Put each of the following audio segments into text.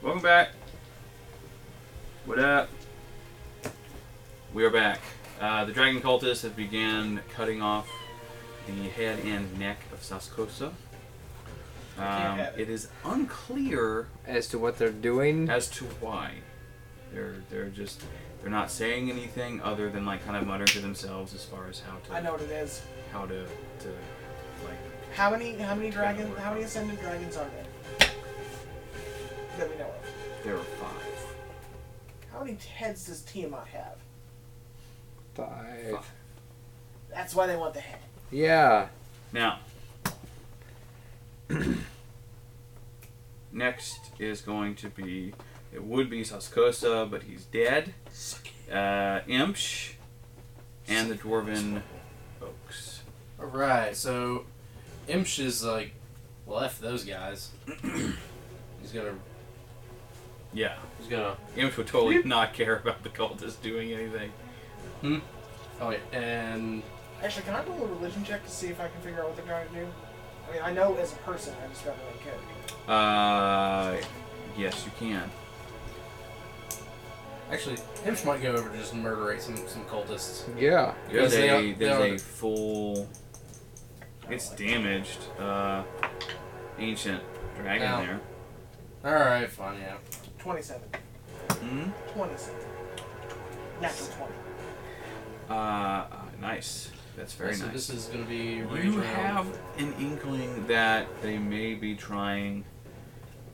Welcome back. What up? We are back. The dragon cultists have began cutting off the head and neck of Saskosa. It is unclear as to what they're doing, as to why. They're not saying anything other than like kind of muttering to themselves as far as how to. I know what it is. How to like. How many dragons? How many ascended dragons are there? That we know of. There are 5. How many heads does Tiamat have? 5. That's why they want the head. Yeah. Now. Next is going to be, it would be Saskosa, but he's dead. Imsh and the Dwarven Oaks. Alright, so Imsh is like, well, F those guys. He's gonna. Yeah. He's gonna. Imsh would totally not care about the cultists doing anything. Hmm? Oh, yeah. And. Actually, can I do a religion check to see if I can figure out what they're trying to do? I mean, I know as a person, I just got my own character. Yes, you can. Actually, Imsh might go over to just murderate some cultists. Yeah. There's a full. It's like damaged. Ancient dragon there. Alright, fine, yeah. 27. Mm-hmm. 27. Natural 20. Nice. That's very nice. So this is going to be... You have an inkling that they may be trying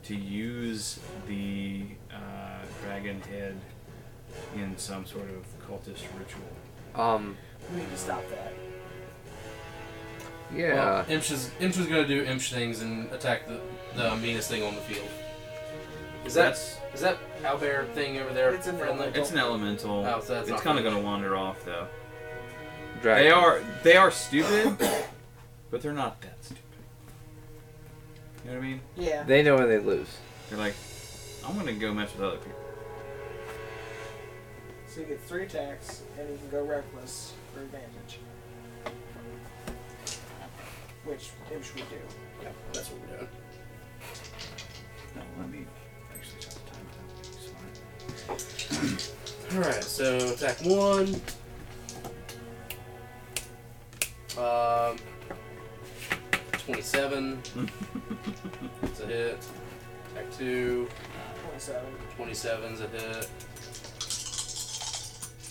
to use the dragon head in some sort of cultist ritual. We need to stop that. Yeah. Well, Imsh is going to do Imsh things and attack the meanest thing on the field. Is that Albear thing over there? It's an elemental. It's an elemental. Oh, so it's kind of going to wander off though. Dragon. They are stupid, but they're not that stupid. You know what I mean? Yeah. They know when they lose. They're like, I'm gonna go mess with other people. So you get 3 attacks, and you can go reckless for advantage, which Imsh would do. Yeah, that's what we're doing. Now let me actually check the time. It's fine. All right. So attack 1. Um, 27. It's a hit. Attack 2. 27. 27's a hit.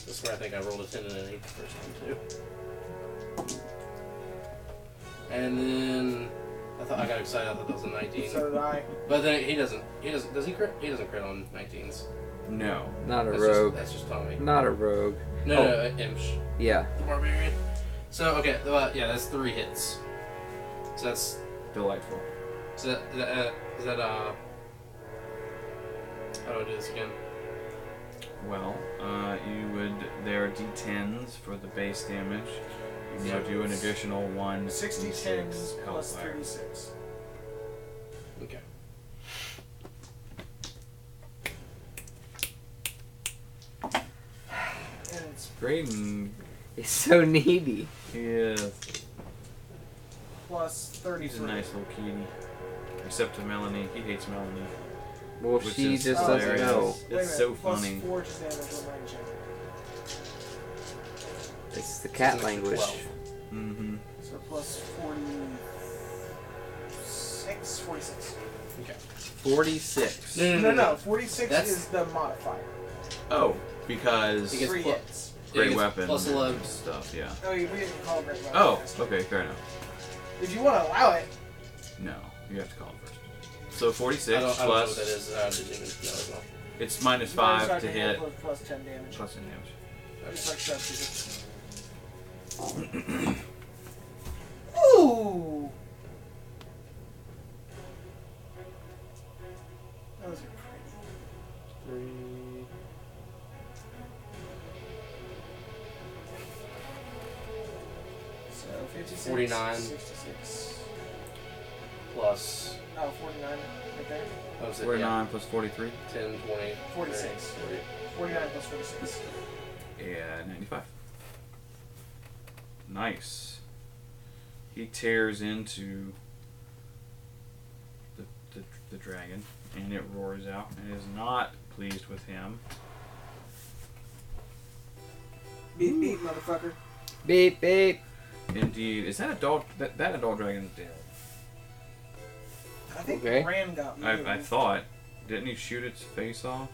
This is where I think I rolled a 10 and an 8 the first time too. And then I thought I got excited. I thought that was a 19. So did I. But then he doesn't. He doesn't. Does he crit? He doesn't crit on 19s. No. Not a rogue. Just, that's just Tommy. Not a rogue. No, Imsh. Yeah. The barbarian. So, okay, yeah, that's 3 hits. So that's... Delightful. So is that how do I do this again? Well, you would... There are D10s for the base damage. You can now do an additional 1... 6d10s plus 36. Okay. And it's Graydon. He's so needy. He is. Plus 30. He's a nice little kitty. Except to Melanie. He hates Melanie. Well, she just doesn't know. It's so funny. It's the cat language. Mm-hmm. So plus 46? 46. Okay. 46. No. 46 is the modifier. Oh, because... He gets 3 hits. Great weapon. Plus 11 stuff, yeah. Oh, we didn't call it great weapon. Oh, okay, fair enough. If you want to allow it. No, you have to call it first. So 46 plus. I don't know what that is. It's minus 5 to hit. Plus 10 damage. Plus 10 damage. Okay. Ooh! Those are pretty. 3. So 56, 49. 66. Plus. Oh, 49 right there. Oh, 49 plus 43. 10, 20. 46. 30, 49 plus 46. Yeah, 95. Nice. He tears into the dragon. And it roars out and is not pleased with him. Beep, beep, motherfucker. Beep, beep. Indeed. Is that adult? That adult dragon's dead. I think okay. Ram got me. I thought. Didn't he shoot its face off?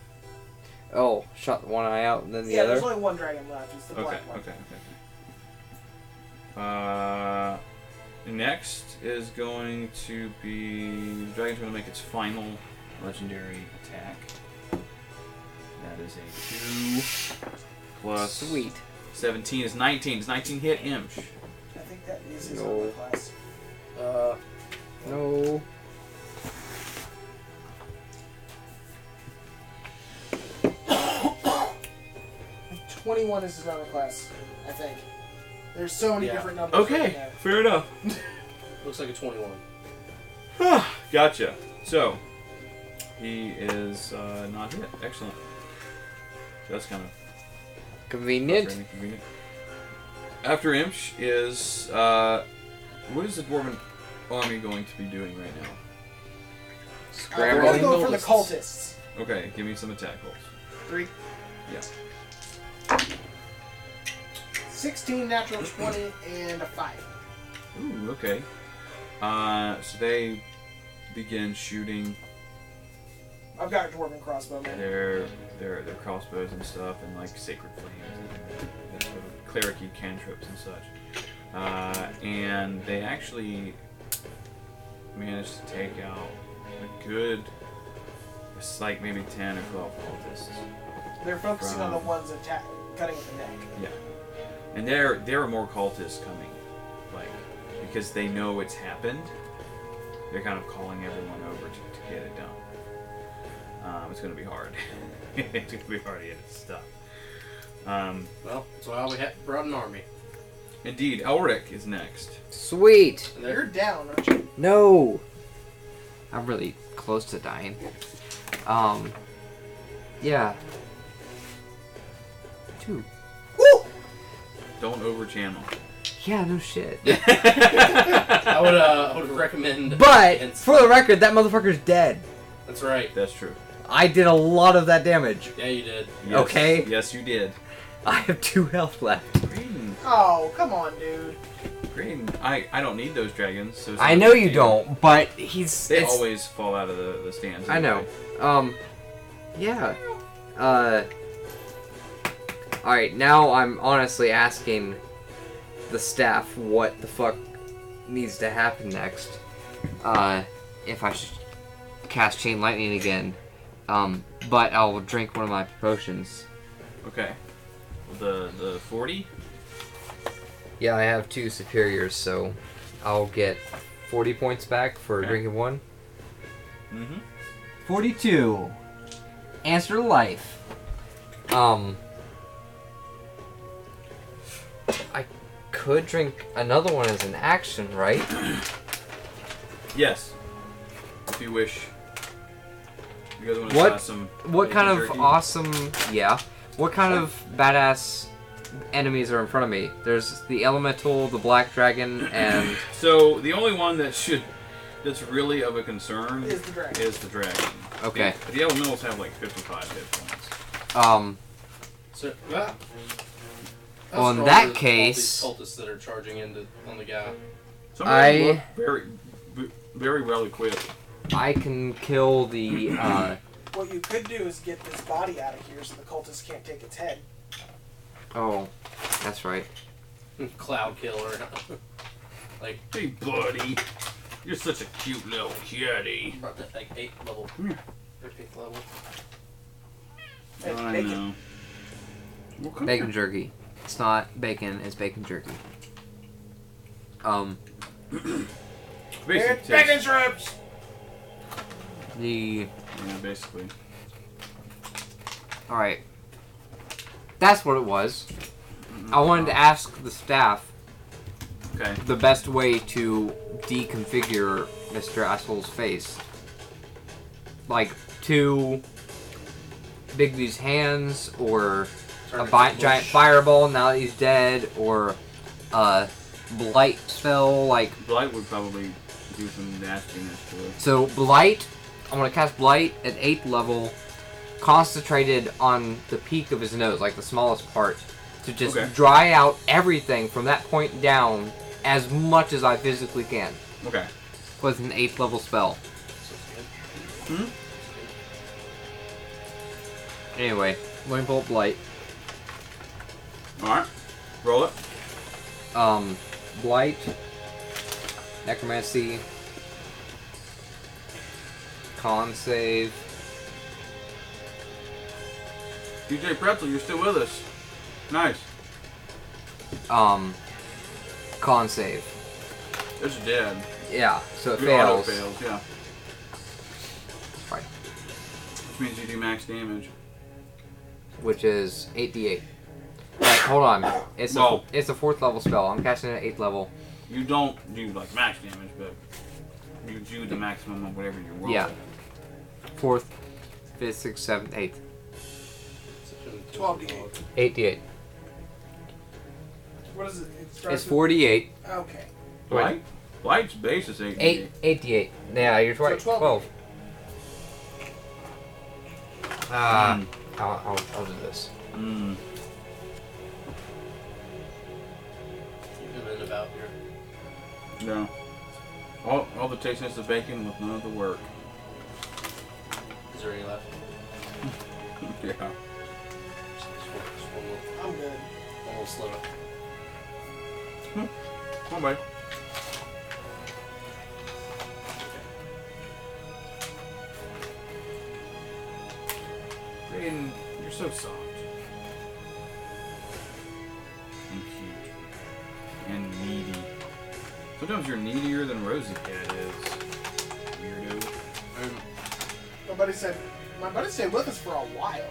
Oh, shot one eye out and then the other? Yeah, there's only one dragon left. It's the black one. Okay. Next is going to be... The dragon's going to make its final legendary attack. That is a 2 plus... Sweet. 17 is 19. Does 19 hit Imsh? I think that is his own class. No. And 21 is his other class, I think. There's so many different numbers. Okay, fair enough. Looks like a 21. Gotcha. So, he is not hit. Excellent. That's kind of convenient. After Imsh is... what is the Dwarven Army going to be doing right now? Scrambling. They're going to go for the cultists. Okay, give me some attack rolls. 3. Yeah. 16 natural 20 and a 5. Ooh, okay. So they begin shooting. I've got a dwarven crossbow. Man. Their crossbows and stuff, and like sacred flames, and sort of cleric-y cantrips and such. And they actually managed to take out a good, it's like maybe 10 or 12 cultists. They're focusing on the ones cutting at the neck. Yeah. And there are more cultists coming, like, because they know it's happened. They're kind of calling everyone over to get it done. It's going to be hard. It's going to be hard to get this stuff. Well, that's why we brought an army. Indeed, Elric is next. Sweet! You're down, aren't you? No! I'm really close to dying. Yeah. 2. Don't over-channel. Yeah, no shit. I would recommend... But, for the record, that motherfucker's dead. That's right. That's true. I did a lot of that damage. Yeah, you did. Yes. Okay? Yes, you did. I have 2 health left. Graydon. Oh, come on, dude. Graydon, I don't need those dragons. So I know you don't, but he's... They always fall out of the stands. I know. Yeah. Alright, now I'm honestly asking the staff what the fuck needs to happen next. If I should cast Chain Lightning again. But I'll drink one of my potions. Okay. The 40? Yeah, I have 2 superiors, so I'll get 40 points back for drinking one. 42. Answer to life. I could drink another one as an action, right? Yes. If you wish. You guys want to try some... What kind of awesome... Yeah. What kind of badass enemies are in front of me? There's the elemental, the black dragon, and... So, the only one that's really of a concern... Is the dragon. Okay. The elementals have like 55 hit points. So... Well, in that case, all these cultists that are charging into on the guy. I very well equipped. I can kill the. What you could do is get this body out of here so the cultists can't take its head. Oh, that's right. Cloud killer. Like, hey buddy, you're such a cute little kitty. About that, like 8th level. 8th level. I know. Bacon jerky. It's not bacon, it's bacon jerky. It's bacon strips! Yeah, basically. Alright. That's what it was. I wanted to ask the staff the best way to deconfigure Mr. Asshole's face. Like, to big these hands, or... A giant fireball now that he's dead, or a blight spell. Blight would probably do some nastiness to it. So blight I'm going to cast Blight at 8th level, concentrated on the peak of his nose, like the smallest part, to just dry out everything from that point down as much as I physically can. Okay. Was an 8th level spell. Hmm? Anyway, let me pull up Blight. Alright. Roll it. Blight, Necromancy, Con save. DJ Pretzel, you're still with us. Nice. Con save. It's dead. Yeah, so it fails. Auto fails, yeah. That's right. Which means you do max damage. Which is 8d8. Right, hold on. It's it's a 4th level spell. I'm casting it at 8th level. You don't do like max damage, but you do the maximum of whatever you're rolling. Yeah. 4th, 5th, 6th, 7th, 8th. 12d8. 8d8. What is it? It's 4d8. Okay. Right? Light's base is 88. 88. Yeah, you're right. So 12. I'll do this. Mm. You've been in about here. No. All the tastiness of bacon with none of the work. Is there any left? Yeah. Just one I'm good. One little sliver. Come on, babe. And you're so soft and cute and needy. Sometimes you're needier than Rosie Cat is. Weirdo. My buddy stayed with us for a while.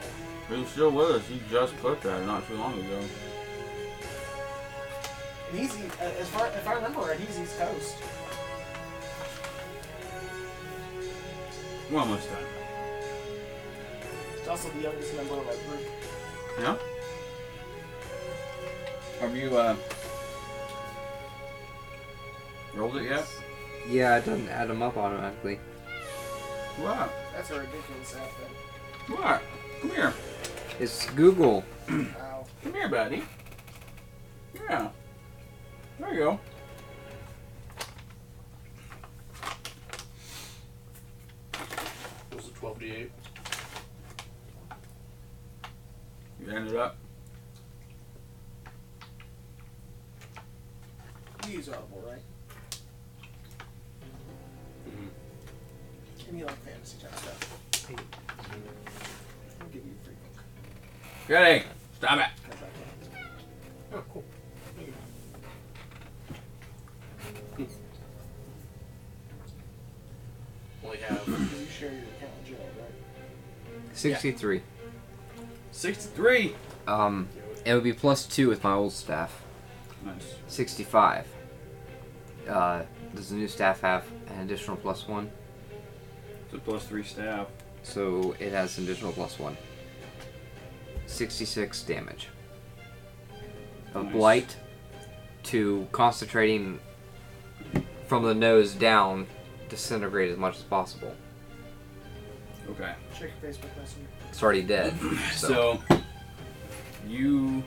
He's still with us. He just put that not too long ago. And he's if I remember right, he's East Coast. Well, almost done. Also the youngest member of our group. Yeah? Have you, rolled it yet? Yeah, it doesn't add them up automatically. What? That's a ridiculous outfit. What? Come here. It's Google. Wow. Come here, buddy. Yeah. There you go. It was a 12d8. You ended up. You use Audible, right? Mm-hmm. Give me like fantasy type stuff. Hey. I'll give you a free book. Goody! Stop it! Oh, cool. Well, you have. You share your account with Joe, right? 63. Yeah. 63. It would be +2 with my old staff. Nice. 65. Does the new staff have an additional +1? It's a +3 staff. So it has an additional +1. 66 damage. Of nice. Blight to concentrating from the nose down, disintegrate as much as possible. Okay. Check your Facebook Messenger. It's already dead. So you,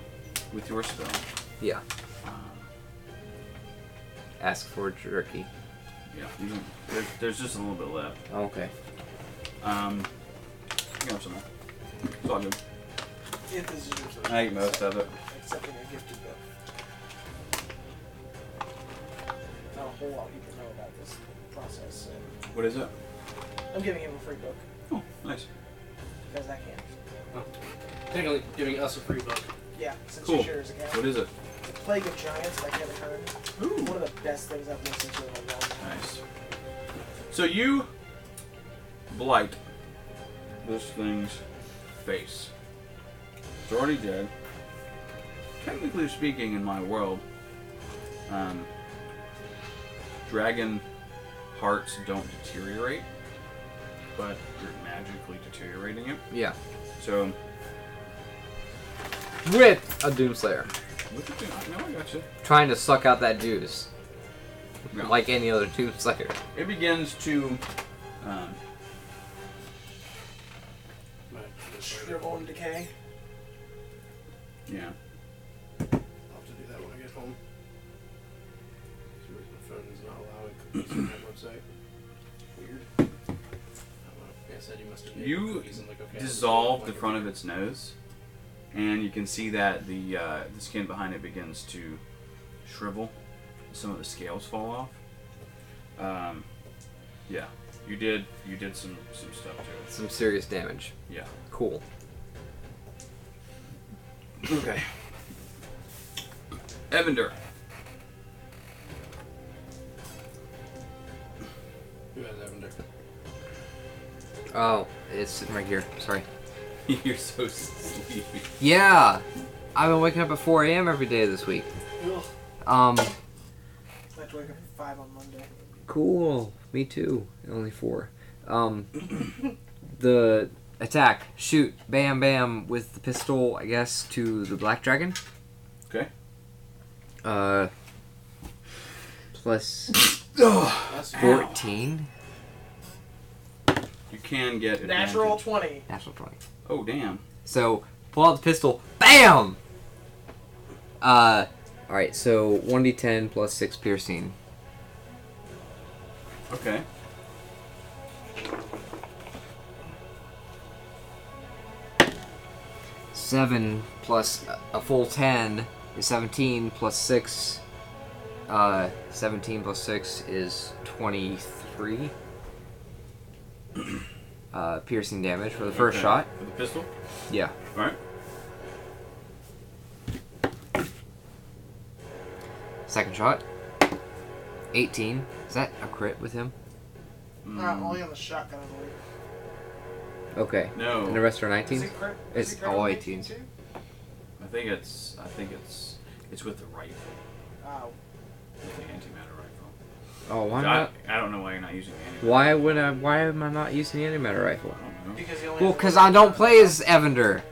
with your spell, yeah, ask for jerky. Yeah, there's just a little bit left. Okay. You know something. It's all good. If this is your social, I eat most of it. Except in a gifted book. Not a whole lot you can know about this process. So. What is it? I'm giving him a free book. Oh, nice. Because I can. Oh. Technically giving us a free book. Yeah, since cool. You share his account. What is it? The Plague of Giants by Kevin Hearn. Ooh. One of the best things I've listened to in a long time. Nice. So you blight this thing's face. It's already dead. Technically speaking, in my world, dragon hearts don't deteriorate. But you're magically deteriorating it. Yeah. So. With a Doomslayer. No, I gotcha. Trying to suck out that juice. No. Like any other Doomslayer. It begins to Shrivel and decay. Yeah. I'll have to do that when I get home. For some reason my phone is not allowing cookies on my website. Weird. I said you must have made cookies and like okay. Dissolve the front of its nose, and you can see that the skin behind it begins to shrivel. Some of the scales fall off. Yeah, you did some stuff to it. Some serious damage. Yeah. Cool. Okay. Evendur. Who has Evendur? Oh, it's sitting right here. Sorry. You're so sleepy. Yeah, I've been waking up at 4 a.m. every day this week. I had to wake up at 5 on Monday. Cool. Me too. Only 4. The attack, shoot, bam, bam, with the pistol, I guess, to the black dragon. Okay. Plus 14. You can get advantage. Natural 20. Natural 20. Oh, damn. So, pull out the pistol. Bam! Alright, so 1d10 plus 6 piercing. Okay. Seven plus a full 10 is 17 plus 6. 17 plus 6 is 23. Piercing damage for the first shot. For the pistol? Yeah. Alright. Second shot. 18. Is that a crit with him? Only on the shotgun, I believe. Okay. No. And the rest are 19s? It's all 18s. I think it's with the rifle. Oh. With the antimatter rifle. Oh, why not? I don't know why you're not using the antimatter. Why am I not using the antimatter rifle? I don't know. Because I don't play as Evendur.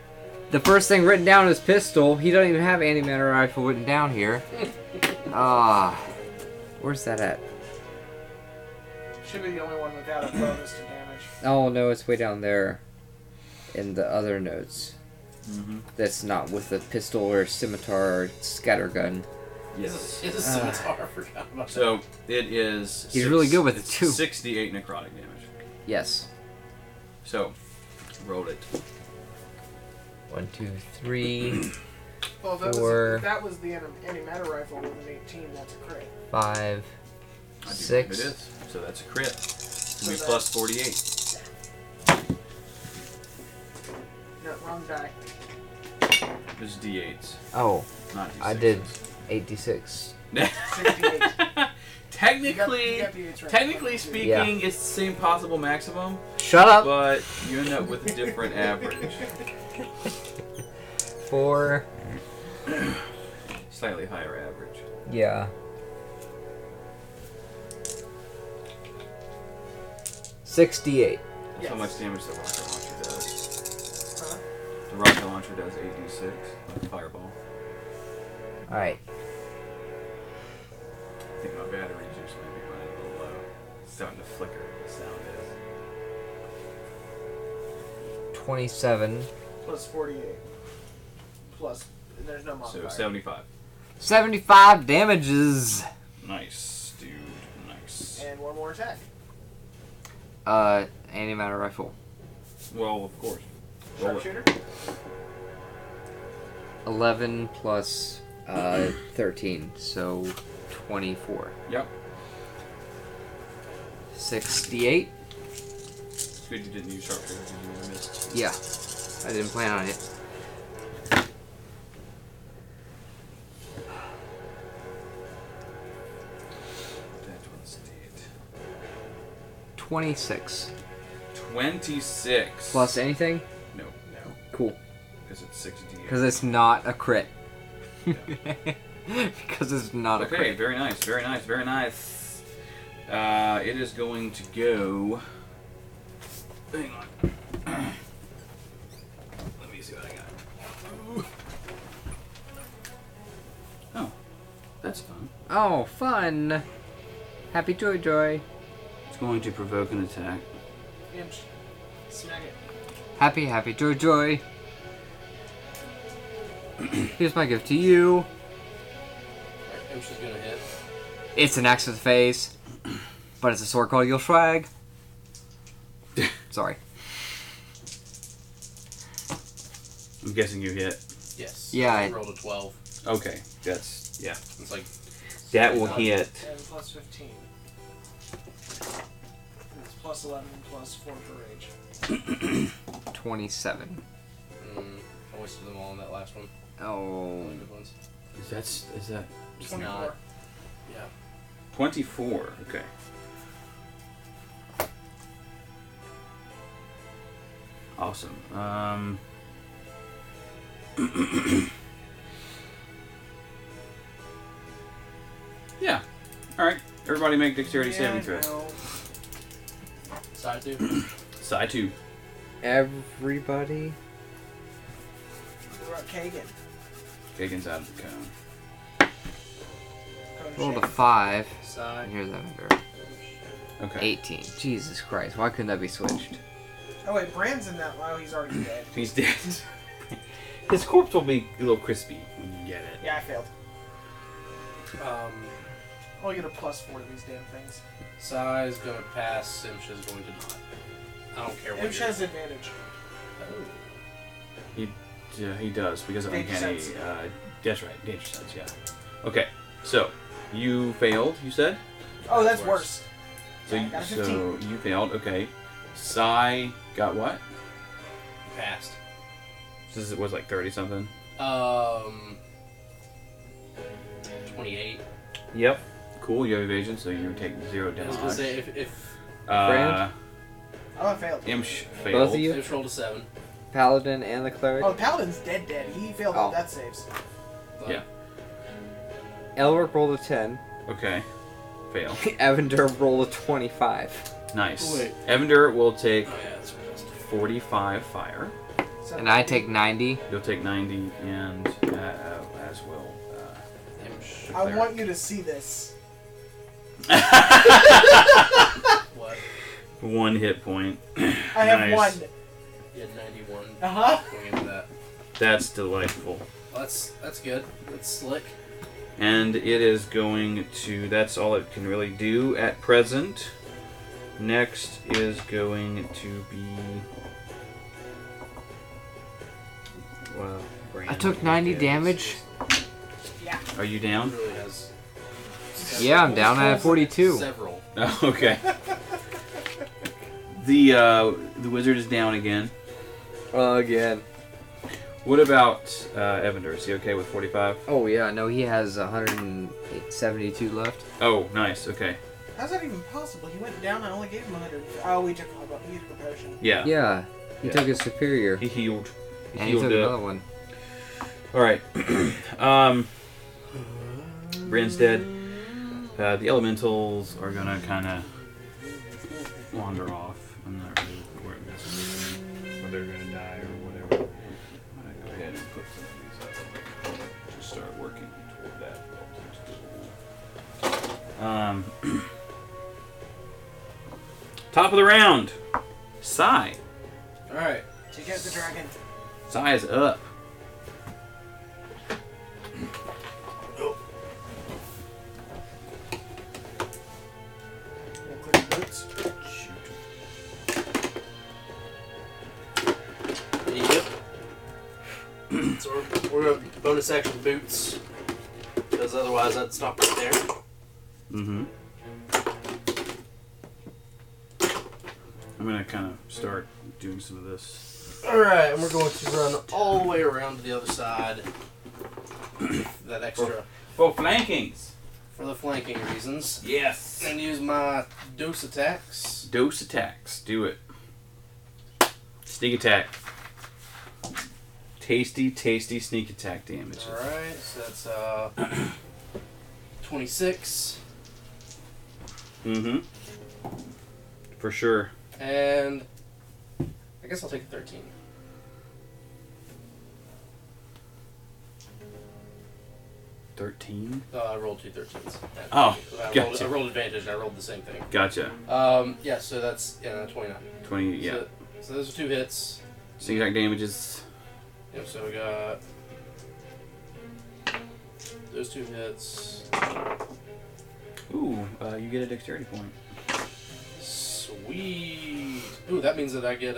The first thing written down is pistol. He doesn't even have antimatter rifle written down here. Ah. Where's that at? Should be the only one without a bonus to damage. Oh no, it's way down there in the other notes. Mm-hmm. That's not with a pistol or scimitar or scattergun. Yes. It's a scimitar, I forgot about that. So it is. He's really good with it too. 68 necrotic damage. Yes. So, roll it. 1, 2, 3. Well, that was the antimatter rifle with an 18, that's a crit. 5, 6. It is. So that's a crit. It's going to be plus 48. No, wrong die. It was D8s. Oh. Not D6. I did 8d6. 68. Technically speaking, yeah. It's the same possible maximum. Shut up! But you end up with a different average. 4. Slightly higher average. Yeah. 68. That's how much damage the rocket launcher does. Huh? The rocket launcher does 8d6, like a fireball. Alright. I think my battery's just going to be running a little low. It's starting to flicker, the sound is. 27. Plus 48. Plus, there's no modifier. So 75. 75 damages! Nice, dude. Nice. And one more attack. Antimatter rifle. Well, of course. Sharpshooter? 11 plus 13, so 24. Yep. 68. It's good you didn't use sharpshooter because you would have missed. Yeah, I didn't plan on it. 26. 26. Plus anything? No. No. Cool. Because it's 68. Because it's not a crit. No. Because it's not a crit. Okay, very nice, very nice, very nice. It is going to go... Hang on. Let me see what I got. Ooh. Oh. That's fun. Oh, fun. Happy Joy Joy. Going to provoke an attack. Imsh, snag it. Happy, happy, joy, joy. Here's my gift to you. Imsh is gonna hit. It's an axe to the face, but it's a sword call you'll shrag. Sorry. I'm guessing you hit. Yes. Yeah. I rolled a 12. Okay, that's yeah. It's like that will hit. And plus 15. And it's plus 11 plus 4 for rage. 27. I wasted them all in that last one. Oh. Is that 24? Yeah. 24. Okay. Awesome. Yeah. Alright. Everybody make dexterity saving throw. Side 2. Side 2. Everybody? What about Kagan? Kagan's out of the cone. Rolled a 5. Side. Here's Evendur. Okay. 18. Jesus Christ. Why couldn't that be switched? Oh wait, Bran's in that. Wow, he's already dead. He's dead. His corpse will be a little crispy when you get it. Yeah, I failed. I'll get a plus 4 to these damn things. Sai's gonna pass, Simcha is going to not. I don't care what Simcha has advantage. Oh. He does, because of uncanny. That's right, danger sense, yeah. Okay, so, you failed, you said? Oh, that's worse. So you failed, okay. Sai got what? Passed. So this was like 30 something? 28. Yep. Cool, you have evasion, so you take 0 damage. I was going to say, if Brand? I failed. Imsh failed. Both of you? Imsh rolled a 7. Paladin and the cleric? Oh, Paladin's dead. He failed all death saves. But yeah. Elric rolled a 10. Okay. Fail. Evendur rolled a 25. Nice. Wait. Evendur will take 45 fire. And I take 90. You'll take 90 and as well. I want you to see this. What? 1 hit point. I have 1. You had 91. Going into that. That's delightful. Well, that's good. That's slick. And it is going to... That's all it can really do at present. Next is going to be... Well, I took 90 damage. Yeah. Are you down? Really has yeah, I'm down. I have 42. Several. Oh, okay. The wizard is down again. Again. What about Evendur? Is he okay with 45? Oh, yeah. No, he has 172 left. Oh, nice. Okay. How's that even possible? He went down and I only gave him 100. Oh, he took a potion. Yeah. Yeah. He took his superior. He healed. And he took another one. Alright. Bran's dead. The elementals are gonna kinda wander off. I'm not really where it messes with whether they're gonna die or whatever. I'm gonna go ahead and put some of these up. Just start working toward that. Top of the round! Sai. Alright. Take out the dragon. Sai is up. So we're going to bonus action boots, because otherwise I'd stop right there. Mm-hmm. I'm going to kind of start doing some of this. Alright, and we're going to run all the way around to the other side. That extra. For flankings. For the flanking reasons. Yes. And use my dose attacks. Dose attacks. Do it. Sneak attack. Tasty, tasty sneak attack damage. Alright, so that's 26. Mm-hmm. For sure. And I guess I'll take 13. I rolled two 13s. Oh, gotcha. I rolled advantage and I rolled the same thing. Gotcha. Yeah, so that's 29. 20, yeah. So those are 2 hits. So exact damages. Yep, so we got those two hits. Ooh, you get a dexterity point. Sweet. Ooh, that means that I get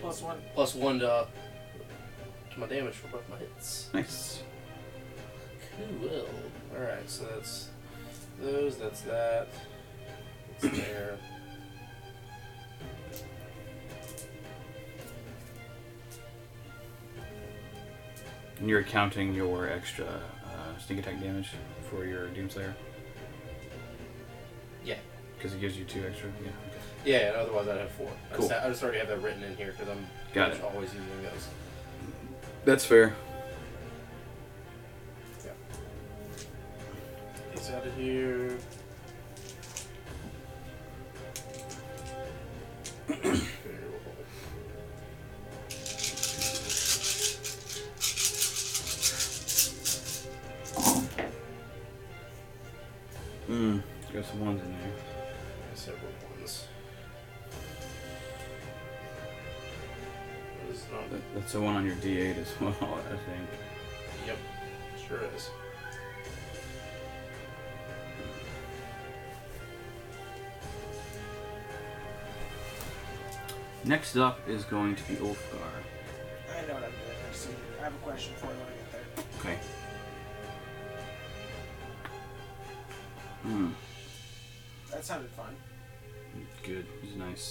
plus one to my damage for both my hits. Nice. Cool. Alright, so that's those, that's that. It's there. And you're counting your extra sneak attack damage for your Doomslayer? Yeah. Because it gives you 2 extra? Yeah. Okay. Yeah, and otherwise I'd have 4. Cool. I just already have that written in here because I'm pretty much always using those. That's fair. Yeah. He's out of here. Got some ones in there. Several ones. That's the one on your D8 as well, I think. Yep, sure is. Next up is going to be Ulfgar. I know what I'm doing. I have a question for you when I get there. Okay. Hmm. That sounded fun. Good. It was nice.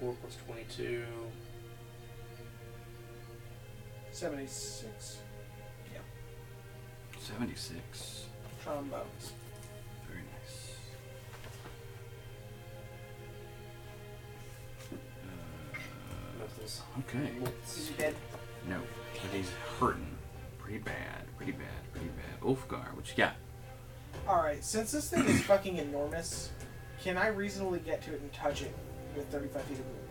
Plus 22. 76. Yeah. 76. Trombones. Very nice. Okay. Is he dead? No, but he's hurting pretty bad. Ulfgar, what you got? Alright, since this thing is fucking enormous, can I reasonably get to it and touch it with 35 feet of movement?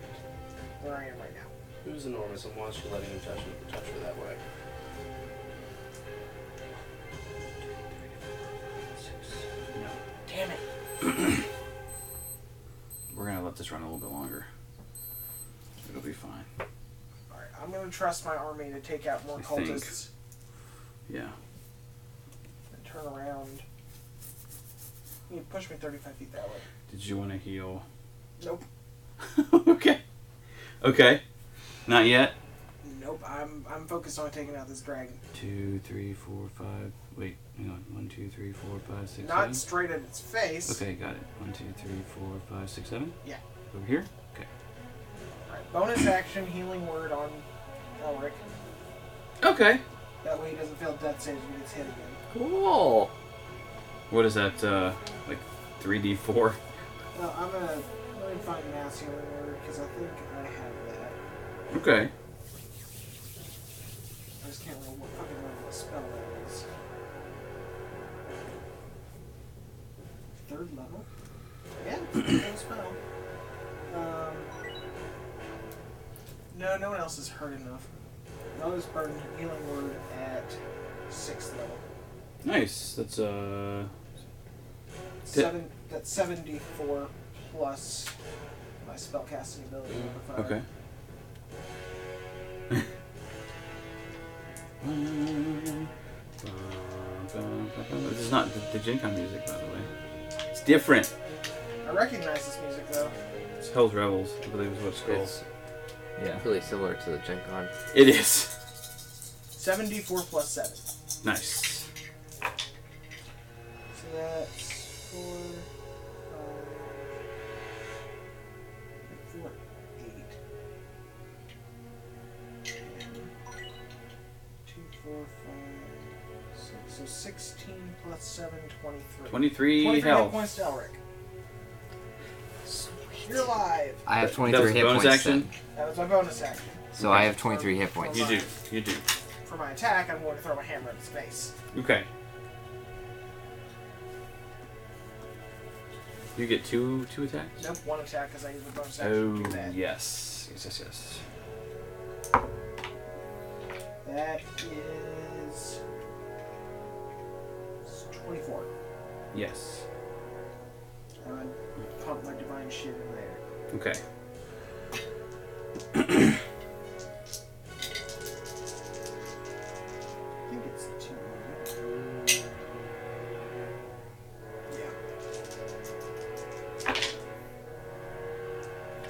Where I am right now. Who's enormous and why is she letting him touch it? Touch her that way. No. Damn it! We're gonna let this run a little bit longer. It'll be fine. Alright, I'm gonna trust my army to take out more cultists. Yeah. And turn around. You push me 35 feet that way. Did you want to heal? Nope. Okay. Okay. Not yet? Nope. I'm focused on taking out this dragon. 2, 3, 4, 5. Wait, hang on. 1, 2, 3, 4, 5, 6, 7. Not straight at its face. Okay, got it. 1, 2, 3, 4, 5, 6, 7? Yeah. Over here? Okay. Alright, bonus action healing word on Elric. Okay. That way he doesn't feel death saves when he gets hit again. Cool. What is that, like 3d4? Well, I'm gonna... Let me find mass healing word, because I think I have that. Okay. I just can't remember what spell that is. 3rd level? Yeah, same spell. No one else is hurt enough. I'll just burn healing word at 6th level. Nice. That's 7. That's 74 plus my spellcasting ability. Okay. This is not the Gen Con music, by the way. It's different. I recognize this music though. It's Hell's Rebels, I believe is what it's called. Yeah, really similar to the Gen Con. It is. 74 plus 7. Nice. So that's 4, 8, 2, 4, 5, 6. So 16 plus 7, 23. 23 health. Points to Elric. You're alive. I have 23 hit points. Action? That was my bonus action. So okay. I have 23 hit points. You do. For my attack, I'm going to throw my hammer in his face. Okay. You get two attacks? Nope, one attack because I use my bonus action to do that. Yes. That is 24. Yes. Okay.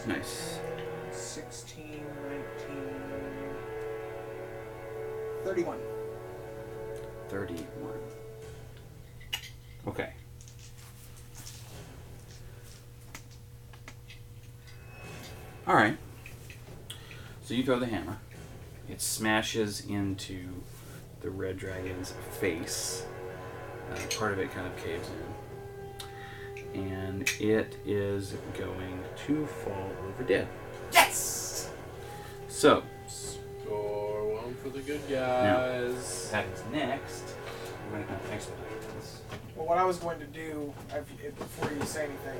Nice. 16, 19, 31. 31. Okay. All right. So you throw the hammer. It smashes into the red dragon's face. Part of it kind of caves in. And it is going to fall over dead. Yes! So. Score one for the good guys. Now, that is next. We're going to expedite this. Well, what I was going to do, before you say anything,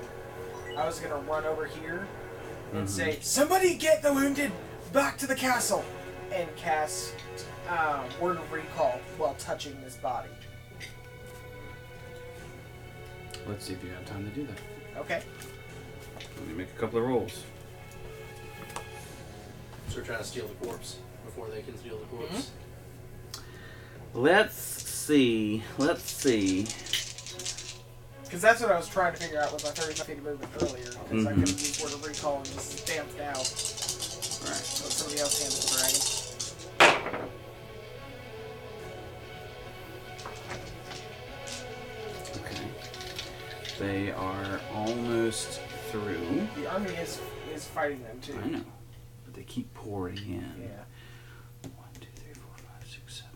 I was going to run over here and say, somebody get the wounded back to the castle! And cast Word of Recall while touching this body. Let's see if you have time to do that. Okay. Let me make a couple of rolls. So we're trying to steal the corpse before they can steal the corpse. Mm-hmm. Let's see. Because that's what I was trying to figure out with my 35 feet of movement earlier. Because I could use Word of Recall and just stamp it out. Alright. So somebody else handles the dragon. They are almost through. The army is fighting them too. I know, but they keep pouring in. Yeah. 1, 2, 3, 4, 5, 6, 7.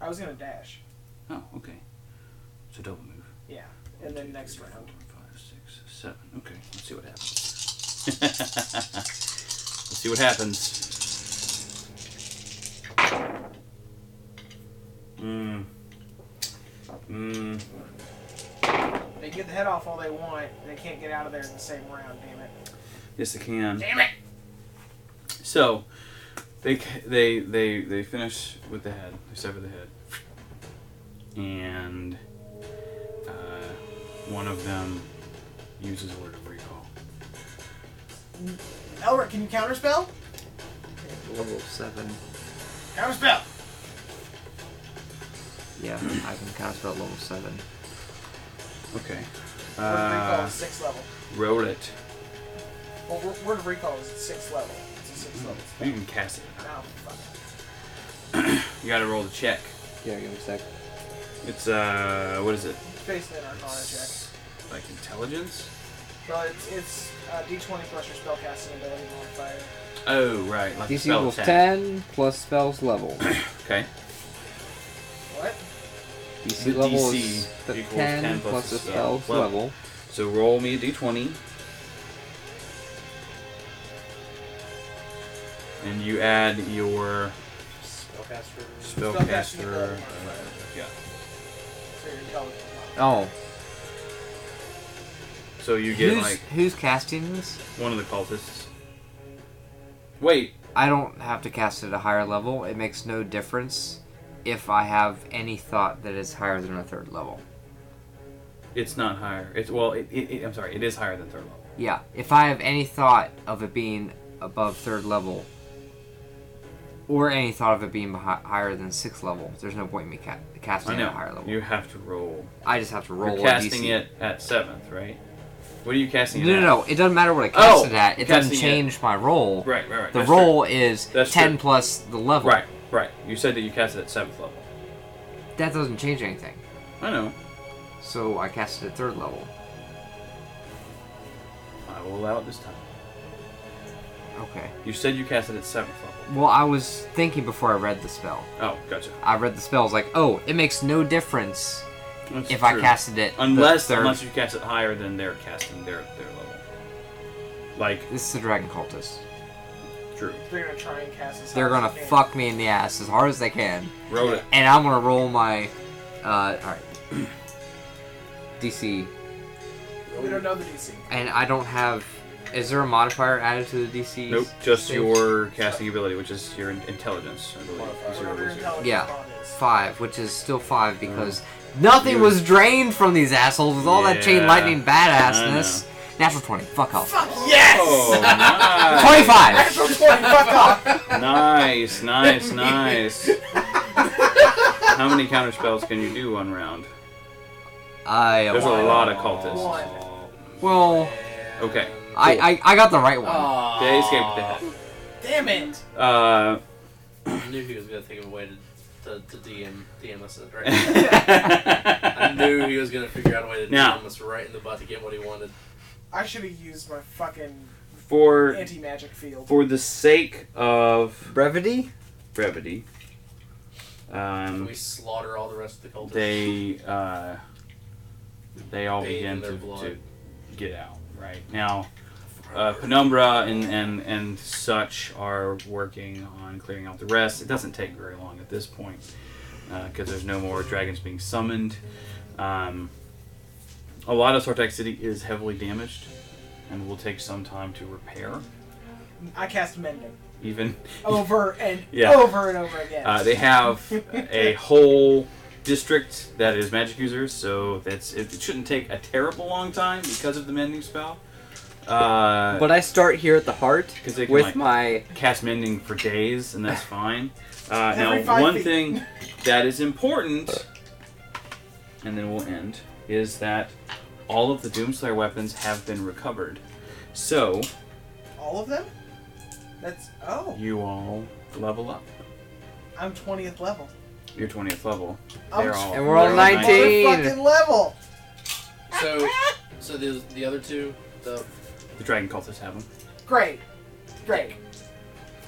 I was gonna dash. Oh, okay. So double move. Yeah, and then next round. 4, 5, 6, 7. Okay, let's see what happens. Let's see what happens. They can get the head off all they want, and they can't get out of there in the same round, damn it. Yes, they can. Damn it! So, they finish with the head. They sever the head. And one of them uses a Word of Recall. Elric, can you counterspell? Level 7. Counterspell! Yeah, I can counterspell at level 7. Okay. Word of Recall is 6th level. Roll it. Well, Word of Recall is 6th level. It's a 6th level spell. You can cast it. Oh, fuck it. You gotta roll the check. Yeah, give me a sec. It's, what is it? It's basically an Arcana check. Like intelligence? Well, it's D20 plus your spellcasting ability modifier. Oh, right. Like DC equals 10 plus spell's level. Okay. What? DC the level DC is the equals 10 plus the spell's level. So roll me a d20. And you add your spellcaster. Yeah. So you're intelligent. Oh. So you get who's casting this? One of the cultists. Wait. I don't have to cast it at a higher level. It makes no difference. If I have any thought that is higher than a 3rd level, it's not higher. It's I'm sorry. It is higher than 3rd level. Yeah. If I have any thought of it being above 3rd level, or any thought of it being higher than 6th level, there's no point in me casting it at a higher level. You have to roll. I just have to roll. You're casting it at 7th, right? What are you casting it at? No. It doesn't matter what I cast it at. It doesn't change my roll. Right. The roll is 10 plus the level. Right. Right. You said that you cast it at 7th level. That doesn't change anything. I know. So I cast it at 3rd level. I will allow it this time. Okay. You said you cast it at 7th level. Well, I was thinking before I read the spell. Oh, gotcha. I read the spell. I was like, oh, it makes no difference if I casted it unless you cast it higher than they're casting their level. Like this is a dragon cultist. True. They're gonna try and cast as hard They're gonna as they can. Fuck me in the ass as hard as they can. Roll it. And I'm gonna roll my. Alright. DC. We don't know the DC. And I don't have. Is there a modifier added to the DC? Nope, just your casting ability, which is your intelligence, I believe. Yeah, 5, which is still 5 because nothing was drained from these assholes with all that chain lightning badassness. Natural 20. Fuck off. Fuck yes! Oh, nice. 25. Natural 20. Fuck off. Nice, nice, nice. How many counterspells can you do one round? There's a lot of cultists. Well. Okay. Cool. I got the right one. Aww. They escaped the head. Damn it. I knew he was gonna think of a way to DM us right. I knew he was gonna figure out a way to DM us right in the butt to get what he wanted. I should have used my fucking anti-magic field. For the sake of brevity. Brevity. Can we slaughter all the rest of the cultists? They all begin to get out. Right now, Penumbra and such are working on clearing out the rest. It doesn't take very long at this point because there's no more dragons being summoned. A lot of Sartak City is heavily damaged and will take some time to repair. I cast Mending. Even over and over again. They have a whole district that is magic users, so it shouldn't take a terrible long time because of the Mending spell. But I start here at the heart they can, with my cast Mending for days, and that's fine. Now, one thing that is important, and then we'll end, is that all of the Doomslayer weapons have been recovered. So, all of them? That's you all level up. I'm 20th level. You're 20th level. And we're all 19. Fucking level. So the other two, the dragon cultists have them. Great.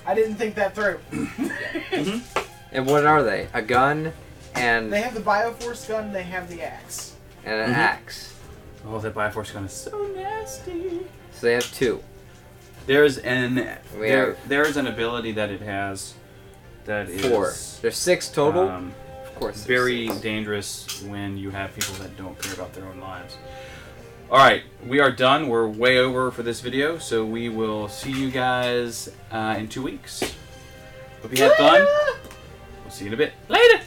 I didn't think that through. And what are they? A gun and they have the Bioforce gun. They have the axe. And an axe. Oh, that Bioforce gun is so nasty. So they have two. There's an ability that it has. That four. Is, there's six total. Of course. Very dangerous when you have people that don't care about their own lives. All right, we are done. We're way over for this video, so we will see you guys in 2 weeks. Hope you had fun. We'll see you in a bit. Later.